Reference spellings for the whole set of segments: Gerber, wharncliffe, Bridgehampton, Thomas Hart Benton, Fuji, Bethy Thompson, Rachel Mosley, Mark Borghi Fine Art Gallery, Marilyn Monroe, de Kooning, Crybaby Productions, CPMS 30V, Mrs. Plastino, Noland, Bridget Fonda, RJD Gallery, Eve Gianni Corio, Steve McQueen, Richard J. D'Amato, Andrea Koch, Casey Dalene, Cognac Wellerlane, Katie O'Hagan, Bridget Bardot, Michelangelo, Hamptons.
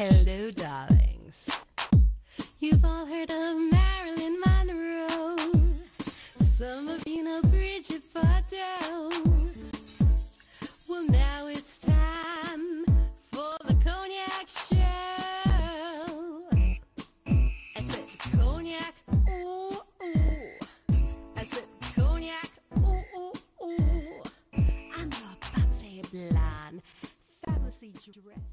Hello, darlings. You've all heard of Marilyn Monroe. Some of you know Bridget Bardot. Well, now it's time for the Cognac Show. I said Cognac, ooh, ooh. I said Cognac, ooh, ooh, ooh. I'm your bubbly blonde, fabulously dressed.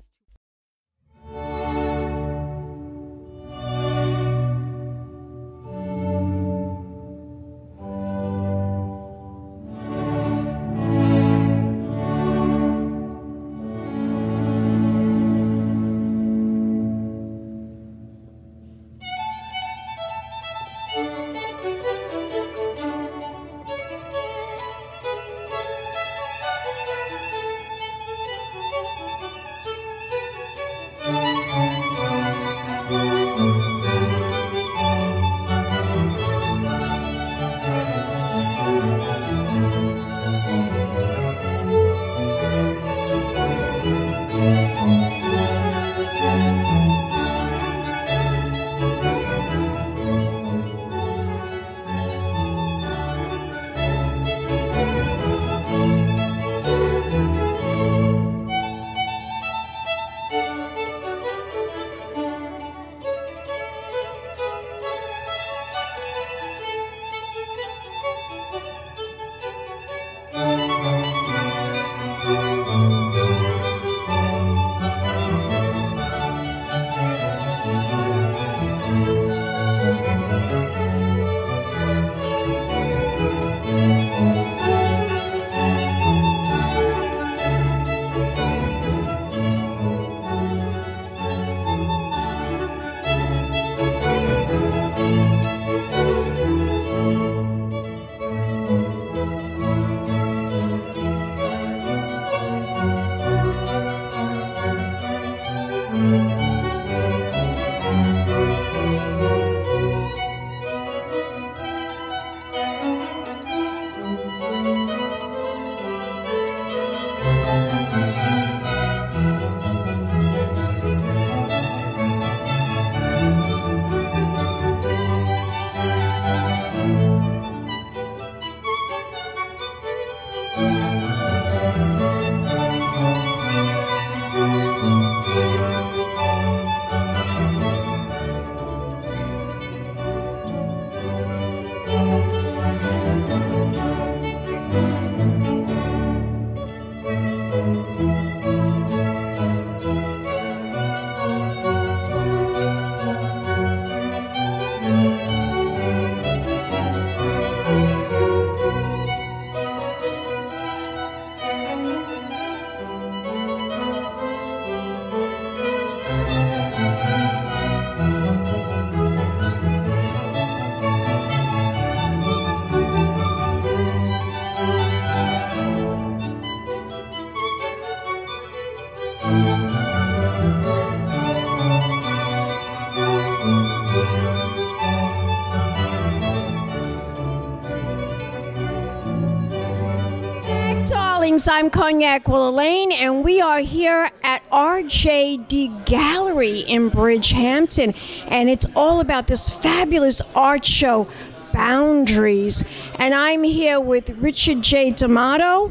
I'm Cognac Wellerlane, and we are here at RJD Gallery in Bridgehampton, and it's all about this fabulous art show, Boundaries. And I'm here with Richard J. D'Amato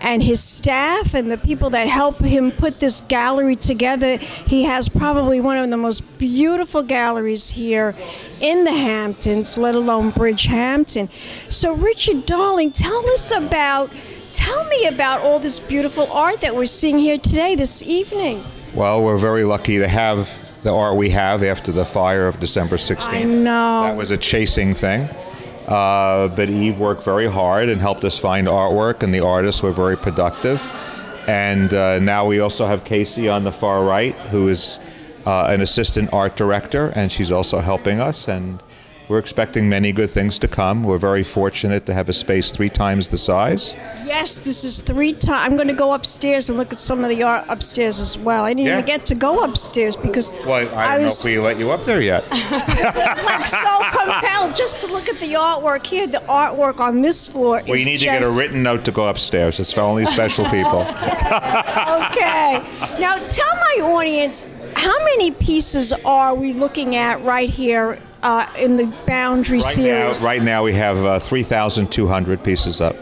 and his staff and the people that help him put this gallery together. He has probably one of the most beautiful galleries here in the Hamptons, let alone Bridgehampton. So Richard, darling, tell me about all this beautiful art that we're seeing here today, this evening. Well, we're very lucky to have the art we have after the fire of December 16th. I know. That was a chasing thing. But Eve worked very hard and helped us find artwork, and the artists were very productive. And now we also have Casey on the far right, who is an assistant art director, and she's also helping us. And we're expecting many good things to come. We're very fortunate to have a space 3 times the size. Yes, this is 3 times. I'm going to go upstairs and look at some of the art upstairs as well. I didn't even get to go upstairs because well, I don't know if we let you up there yet. I was like so compelled just to look at the artwork here. The artwork on this floor. Well, you need to get a written note to go upstairs. It's for only special people. Okay. Now tell my audience, How many pieces are we looking at right here in the Boundary series? Right now we have 3,200 pieces up.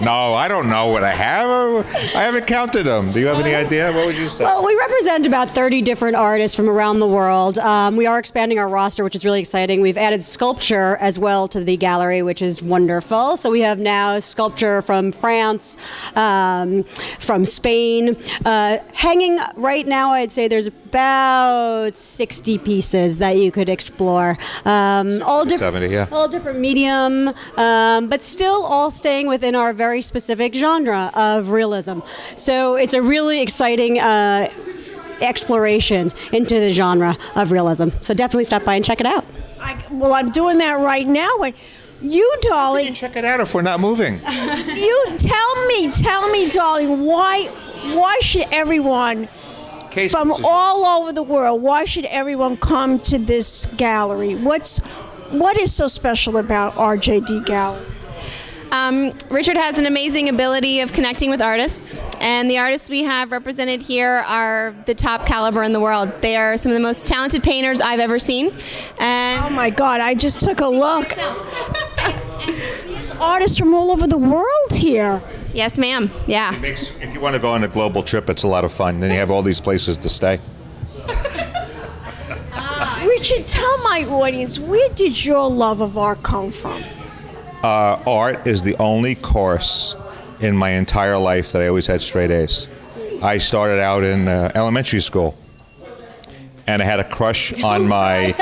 No, I don't know what I have. I haven't counted them. Do you have any idea? What would you say? Well, we represent about 30 different artists from around the world. We are expanding our roster, which is really exciting. We've added sculpture as well to the gallery, which is wonderful. So we have now sculpture from France, from Spain. Hanging right now, I'd say there's about 60 pieces that you could explore. All different medium, but still all staying within our very specific genre of realism. So it's a really exciting exploration into the genre of realism. So definitely stop by and check it out. Well, I'm doing that right now. You, darling. You check it out if we're not moving. You tell me, darling, why should everyone from all over the world, why should everyone come to this gallery? What is so special about RJD Gallery? Richard has an amazing ability of connecting with artists, and the artists we have represented here are the top caliber in the world. They are some of the most talented painters I've ever seen. And oh my God, I just took a look. There's artists from all over the world here. Yes, ma'am. Yeah. If you want to go on a global trip, it's a lot of fun. Then you have all these places to stay. Richard, tell my audience, where did your love of art come from? Art is the only course in my entire life that I always had straight A's. I started out in elementary school, and I had a crush on my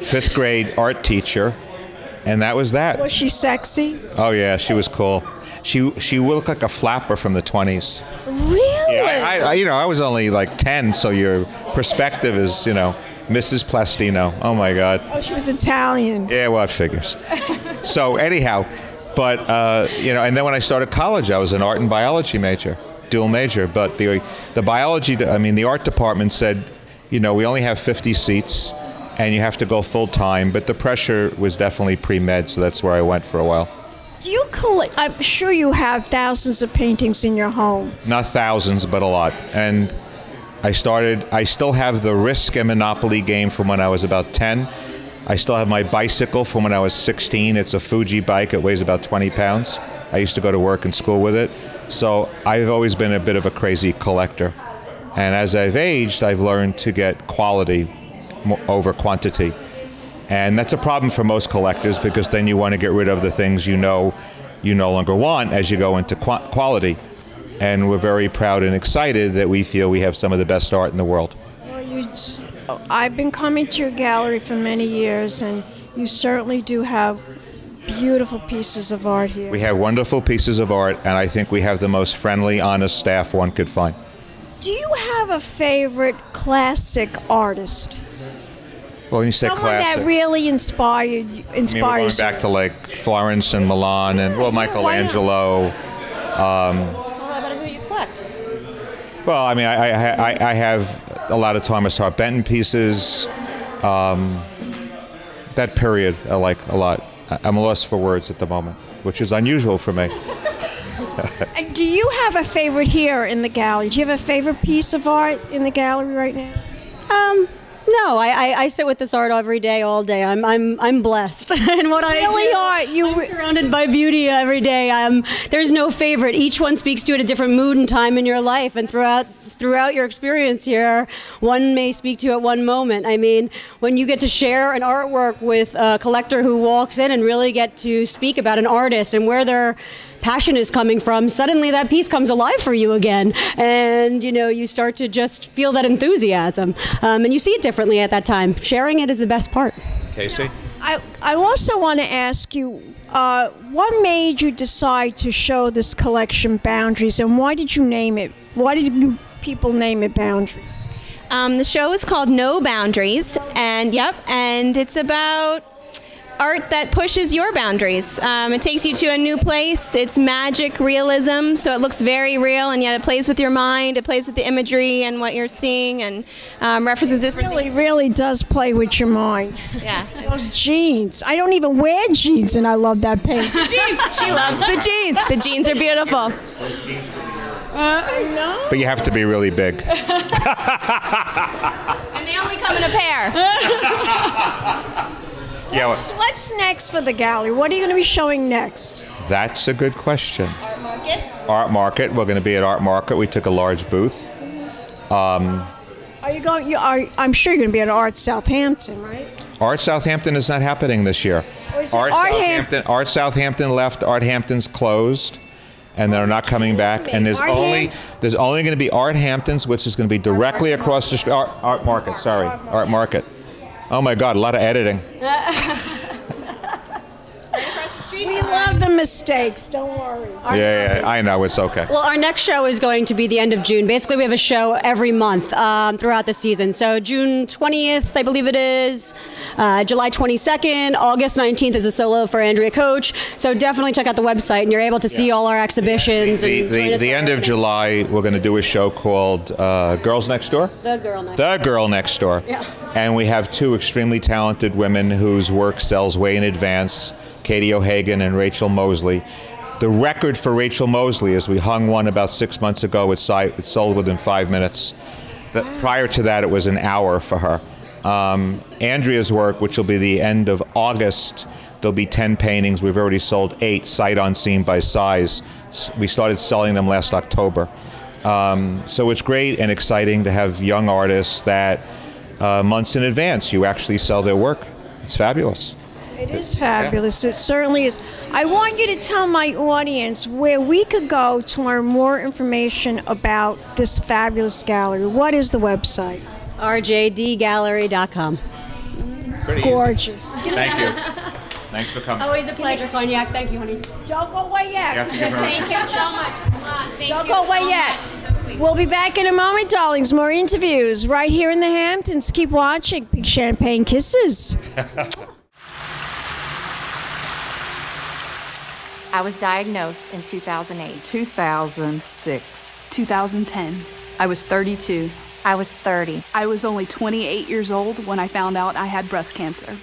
fifth grade art teacher, and that was that. Was she sexy? Oh yeah, she was cool. She looked like a flapper from the 20s. Really? Yeah, I you know, I was only like 10, so your perspective is, you know. Mrs. Plastino. Oh my God. Oh, she was Italian. Yeah, well, it figures. So anyhow, but you know, and then when I started college, I was an art and biology major, dual major. But the art department said, you know, we only have 50 seats, and you have to go full time. But the pressure was definitely pre-med, so that's where I went for a while. Do you collect? I'm sure you have thousands of paintings in your home. Not thousands, but a lot, and. I still have the Risk and Monopoly game from when I was about 10. I still have my bicycle from when I was 16. It's a Fuji bike. It weighs about 20 pounds. I used to go to work and school with it. So I've always been a bit of a crazy collector. And as I've aged, I've learned to get quality over quantity. And that's a problem for most collectors, because then you want to get rid of the things you know you no longer want as you go into quality. And we're very proud and excited that we feel we have some of the best art in the world. Well, I've been coming to your gallery for many years, and you certainly do have beautiful pieces of art here. We have wonderful pieces of art, and I think we have the most friendly, honest staff one could find. Do you have a favorite classic artist? Well, when you say classic. Someone that really inspires you. I mean, we're going back to like Florence and Milan, and well, Michelangelo. Well, I mean, I have a lot of Thomas Hart Benton pieces. That period I like a lot. I'm lost for words at the moment, which is unusual for me. Do you have a favorite here in the gallery? Do you have a favorite piece of art in the gallery right now? No, I sit with this art every day, all day. I'm blessed, and what I really are. I'm surrounded by beauty every day. There's no favorite. Each one speaks to you at a different mood and time in your life, and throughout your experience here, one may speak to you at one moment. I mean, when you get to share an artwork with a collector who walks in and really get to speak about an artist and where they're passion is coming from, suddenly that piece comes alive for you again. And, you know, you start to just feel that enthusiasm. And you see it differently at that time. Sharing it is the best part. Casey? I also want to ask you, what made you decide to show this collection Boundaries, and why did you name it? Why did you people name it Boundaries? The show is called No Boundaries, and it's about art that pushes your boundaries. It takes you to a new place. It's magic realism, so it looks very real, and yet it plays with your mind. It plays with the imagery and what you're seeing, and references different things. It really does play with your mind. Yeah. Those jeans. I don't even wear jeans, and I love that paint. She loves the jeans. The jeans are beautiful. I know. But you have to be really big. And they only come in a pair. What's next for the gallery? What are you going to be showing next? That's a good question. Art Market? Art Market. We're going to be at Art Market. We took a large booth. Are you going? I'm sure you're going to be at Art Southampton, right? Art Southampton is not happening this year. Art Southampton left. Art Hampton's closed, and they're not coming back. And there's only going to be Art Hampton's, which is going to be directly across the street. Art Market, sorry, Art Market. Oh my God, a lot of editing. We love the mistakes, don't worry. Yeah, I know, it's okay. Well, our next show is going to be the end of June. Basically, we have a show every month throughout the season. So June 20th, I believe it is, July 22nd, August 19th is a solo for Andrea Koch. So definitely check out the website, and you're able to see all our exhibitions. The end of July, we're going to do a show called Girls Next Door? The Girl Next Door. The Girl Next Door. Yeah. And we have two extremely talented women whose work sells way in advance. Katie O'Hagan and Rachel Mosley. The record for Rachel Mosley is we hung one about 6 months ago. It sold within 5 minutes. Prior to that, it was an hour for her. Andrea's work, which will be the end of August, there'll be 10 paintings. We've already sold 8, sight unseen by size. We started selling them last October. So it's great and exciting to have young artists that months in advance you actually sell their work. It's fabulous. It is fabulous. Yeah. It certainly is. I want you to tell my audience where we could go to learn more information about this fabulous gallery. What is the website? RJDGallery.com. Gorgeous. Thank you. Thanks for coming. Always a pleasure, Cognac. Thank you, honey. Don't go away yet. Thank you so much. Don't go away yet. So sweet. We'll be back in a moment, darlings. More interviews right here in the Hamptons. Keep watching. Big champagne kisses. I was diagnosed in 2008. 2006. 2010. I was 32. I was 30. I was only 28 years old when I found out I had breast cancer.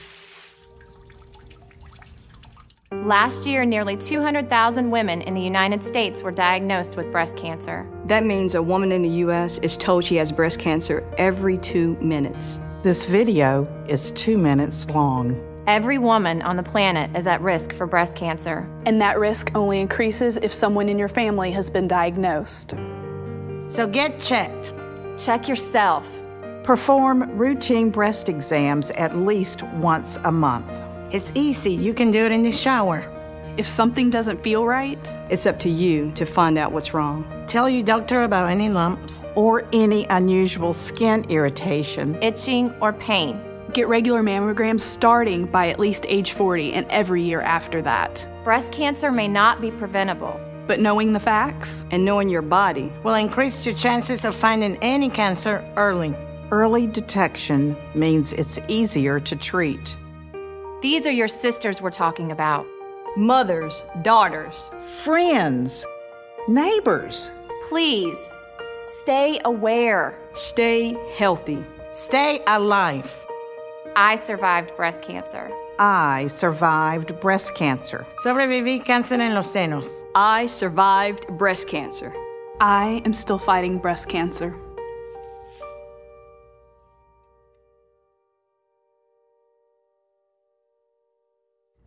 Last year, nearly 200,000 women in the United States were diagnosed with breast cancer. That means a woman in the U.S. is told she has breast cancer every 2 minutes. This video is 2 minutes long. Every woman on the planet is at risk for breast cancer. And that risk only increases if someone in your family has been diagnosed. So get checked. Check yourself. Perform routine breast exams at least once a month. It's easy. You can do it in the shower. If something doesn't feel right, it's up to you to find out what's wrong. Tell your doctor about any lumps or any unusual skin irritation, itching, or pain. Get regular mammograms starting by at least age 40 and every year after that. Breast cancer may not be preventable, but knowing the facts and knowing your body will increase your chances of finding any cancer early. Early detection means it's easier to treat. These are your sisters we're talking about. Mothers, daughters, friends, neighbors. Please, stay aware. Stay healthy. Stay alive. I survived breast cancer. I survived breast cancer. Sobreviví cáncer en los senos. I survived breast cancer. I am still fighting breast cancer.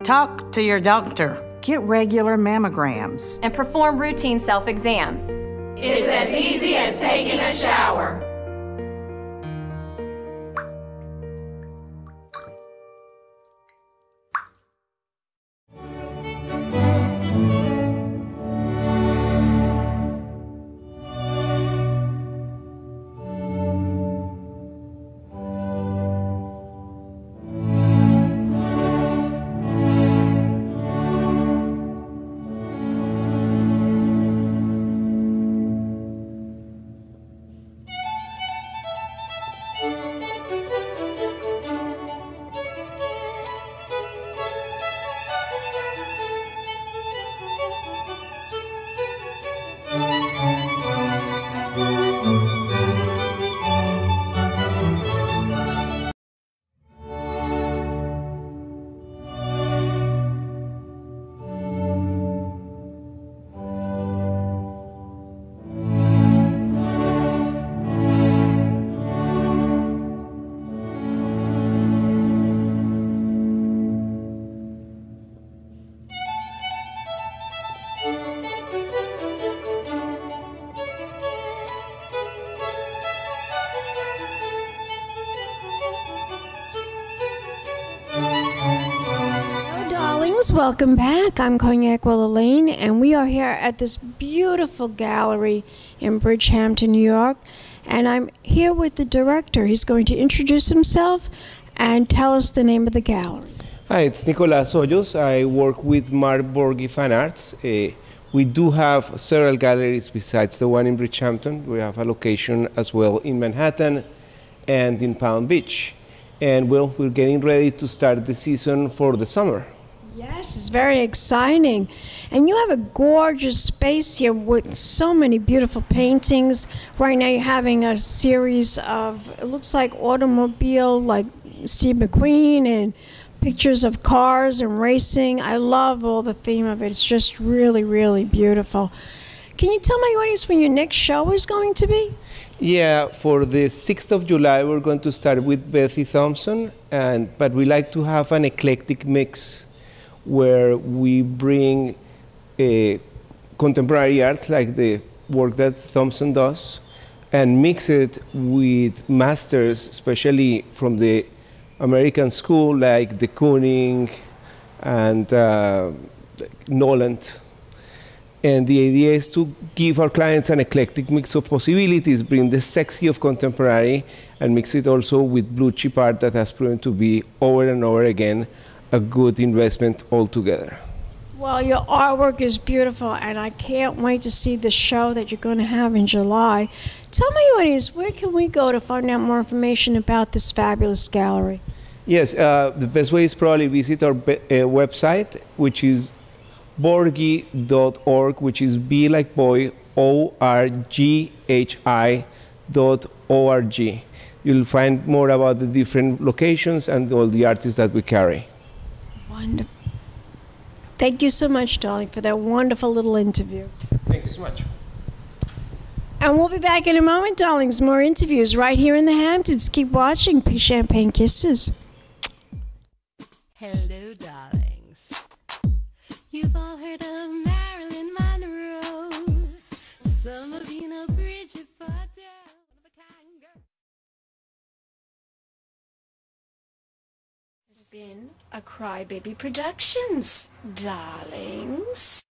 Talk to your doctor. Get regular mammograms. And perform routine self-exams. It's as easy as taking a shower. friends, welcome back. I'm Cognac Wellerlane, and we are here at this beautiful gallery in Bridgehampton, New York. And I'm here with the director. He's going to introduce himself and tell us the name of the gallery. Hi, it's Nicholas. I work with Mark Borghi Fine Arts. We do have several galleries besides the one in Bridgehampton. We have a location as well in Manhattan and in Palm Beach. And well, we're getting ready to start the season for the summer. Yes, it's very exciting. And you have a gorgeous space here with so many beautiful paintings. Right now you're having a series of, it looks like automobile, like Steve McQueen, and pictures of cars and racing. I love all the theme of it. It's just really, really beautiful. Can you tell my audience when your next show is going to be? Yeah, for the 6th of July, we're going to start with Bethy Thompson, but we like to have an eclectic mix where we bring contemporary art, like the work that Thompson does, and mix it with masters, especially from the American school, like de Kooning and Noland. And the idea is to give our clients an eclectic mix of possibilities, bring the sexy of contemporary, and mix it also with blue chip art that has proven to be, over and over again, a good investment altogether. Well, your artwork is beautiful, and I can't wait to see the show that you're going to have in July. Tell my audience, where can we go to find out more information about this fabulous gallery? Yes, the best way is probably visit our website, which is Borghi.org, which is B like boy, Orghi.org. You'll find more about the different locations and all the artists that we carry. Wonderful. Thank you so much, darling, for that wonderful little interview. Thank you so much. And we'll be back in a moment, darlings. More interviews right here in the Hamptons. Keep watching. Pink Champagne Kisses. Hello, darling. You've all heard of Marilyn Monroe. Some of you know Bridget Fonda. It's been a Crybaby Productions, darlings.